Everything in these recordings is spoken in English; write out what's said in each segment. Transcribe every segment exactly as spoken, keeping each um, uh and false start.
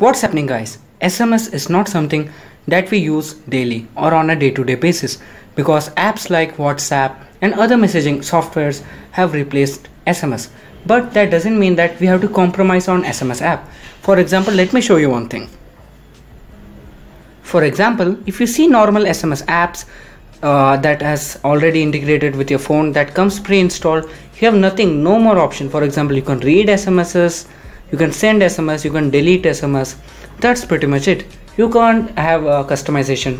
What's happening guys? S M S is not something that we use daily or on a day-to-day basis, because apps like WhatsApp and other messaging softwares have replaced S M S. But that doesn't mean that we have to compromise on S M S app. For example, let me show you one thing. For example, if you see normal S M S apps uh, that has already integrated with your phone, that comes pre-installed, you have nothing, no more option. For example, you can read S M Ses, you can send S M S, you can delete S M S. That's pretty much it. You can't have uh, customization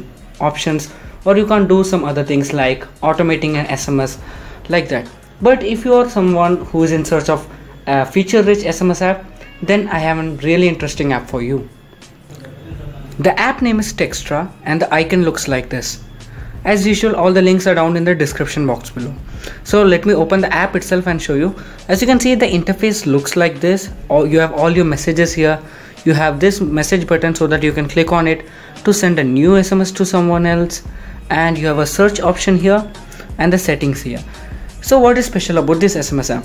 options, or you can't do some other things like automating an S M S like that. But if you are someone who is in search of a feature-rich S M S app, then I have a really interesting app for you. The app name is Textra and the icon looks like this. As usual, all the links are down in the description box below. So let me open the app itself and show you. As you can see, the interface looks like this. You have all your messages here. You have this message button so that you can click on it to send a new S M S to someone else. And you have a search option here and the settings here. So what is special about this S M S app?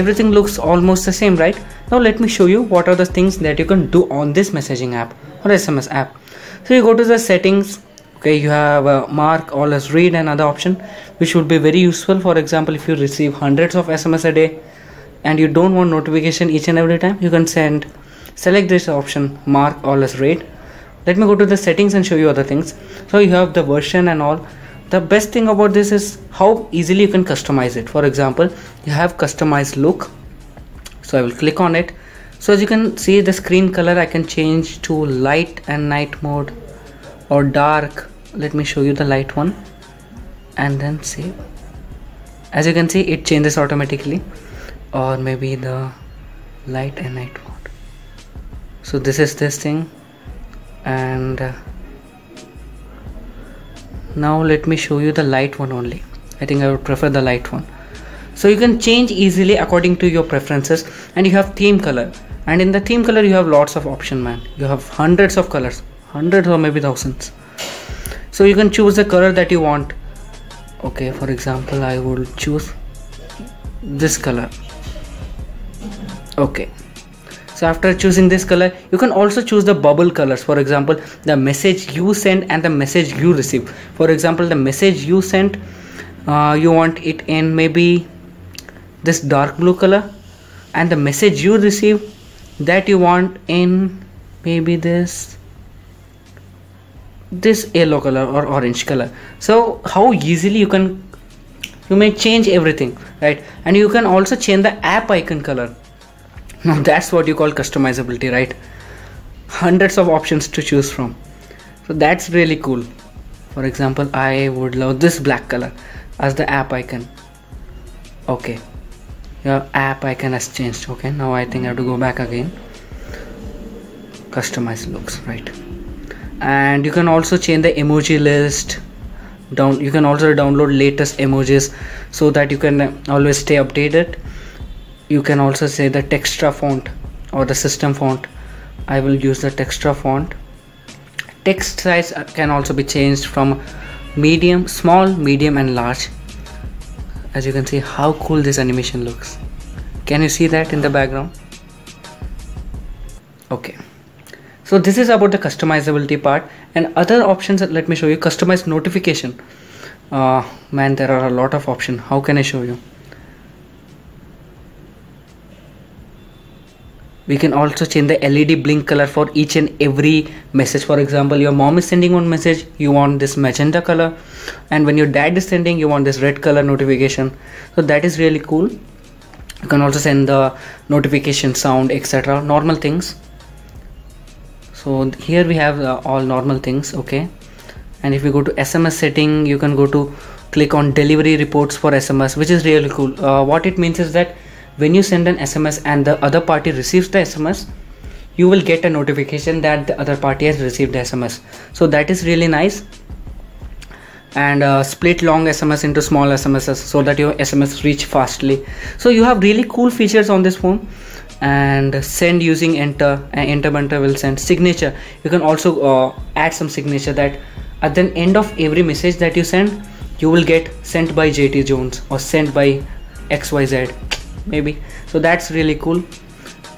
Everything looks almost the same, right? Now let me show you what are the things that you can do on this messaging app. Or S M S app. So you go to the settings. Okay, you have uh, mark all as read, another option which would be very useful. For example, if you receive hundreds of S M S a day and you don't want notification each and every time, you can send select this option, mark all as read. Let me go to the settings and show you other things. So you have the version and all. The best thing about this is how easily you can customize it. For example, you have customized look. So I will click on it. So as you can see, the screen color I can change to light and night mode or dark. Let me show you the light one and then save. As you can see, it changes automatically, or maybe the light and night mode. So this is this thing, and uh, now let me show you the light one only. I think I would prefer the light one. So you can change easily according to your preferences, and you have theme color. And in the theme color, you have lots of options, man. You have hundreds of colors, hundreds or maybe thousands. So you can choose the color that you want. Okay, for example, I will choose this color. Okay. So after choosing this color, you can also choose the bubble colors. For example, the message you send and the message you receive. For example, the message you sent, uh, you want it in maybe this dark blue color, and the message you receive, that you want in maybe this this yellow color or orange color. So how easily you can you may change everything, right? And you can also change the app icon color. Now that's what you call customizability, right? Hundreds of options to choose from. So that's really cool. For example, I would love this black color as the app icon. Okay, your app icon has changed. Okay, now I think I have to go back again, customize looks, right? And you can also change the emoji list down. You can also download latest emojis so that you can always stay updated. You can also say the Textra font or the system font. I will use the Textra font. Text size can also be changed from medium, small, medium and large. As you can see, how cool this animation looks. Can you see that in the background? Okay, so this is about the customizability part. And other options, let me show you. Customize notification, uh, man, there are a lot of options. How can I show you? We can also change the L E D blink color for each and every message. For example, your mom is sending one message, you want this magenta color, and when your dad is sending, you want this red color notification. So that is really cool. You can also send the notification sound, et cetera. Normal things. So here we have uh, all normal things. Okay, and if you go to S M S setting, you can go to click on delivery reports for S M S, which is really cool. Uh, what it means is that when you send an S M S and the other party receives the S M S, you will get a notification that the other party has received the S M S. So that is really nice. And uh, split long S M S into small S M Ses so that your S M S reach fastly. So you have really cool features on this phone. And send using enter, and enter enter will send signature. You can also uh, add some signature that at the end of every message that you send, you will get sent by J T Jones or sent by X Y Z. Maybe. So that's really cool.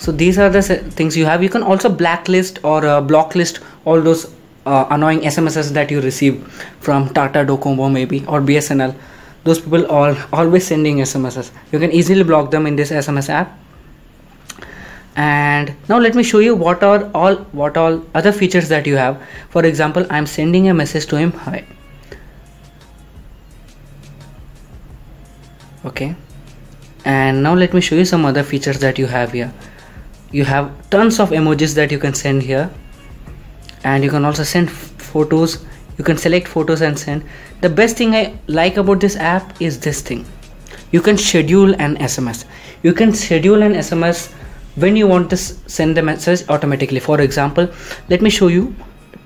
So these are the things you have. You can also blacklist or uh, blocklist all those uh, annoying S M Ses that you receive from Tata DoCoMo maybe, or B S N L. Those people are always sending S M Ses. You can easily block them in this S M S app. And now let me show you what are all what all other features that you have. For example, I'm sending a message to him, hi. Okay, and now let me show you some other features that you have here. You have tons of emojis that you can send here, and you can also send photos. You can select photos and send. The best thing I like about this app is this thing. You can schedule an S M S. You can schedule an S M S when you want to send the message automatically. For example, let me show you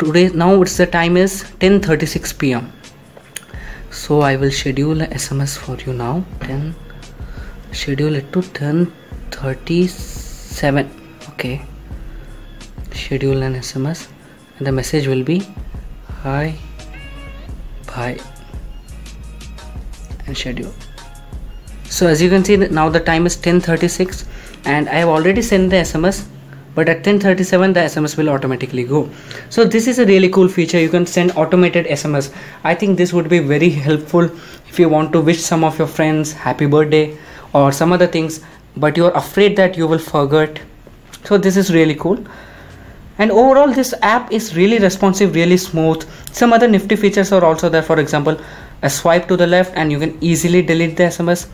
today. Now it's the time is ten thirty-six p m So I will schedule a S M S for you now. Then schedule it to ten thirty-seven. Okay. Schedule an S M S, and the message will be hi, bye, and schedule. So as you can see, now the time is ten thirty-six. And I have already sent the S M S, but at ten thirty-seven the S M S will automatically go. So this is a really cool feature. You can send automated S M S. I think this would be very helpful if you want to wish some of your friends happy birthday or some other things, but you are afraid that you will forget. So this is really cool. And overall this app is really responsive, really smooth. Some other nifty features are also there. For example, a swipe to the left and you can easily delete the S M S,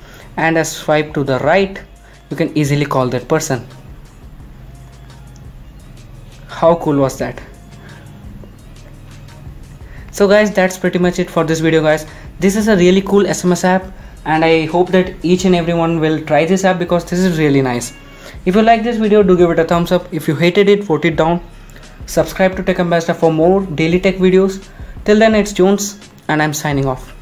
and a swipe to the right, you can easily call that person. How cool was that? So guys, that's pretty much it for this video guys. This is a really cool S M S app, and I hope that each and everyone will try this app because this is really nice. If you like this video, do give it a thumbs up. If you hated it, vote it down. Subscribe to Tech Ambassador for more daily tech videos. Till then, it's Jones and I'm signing off.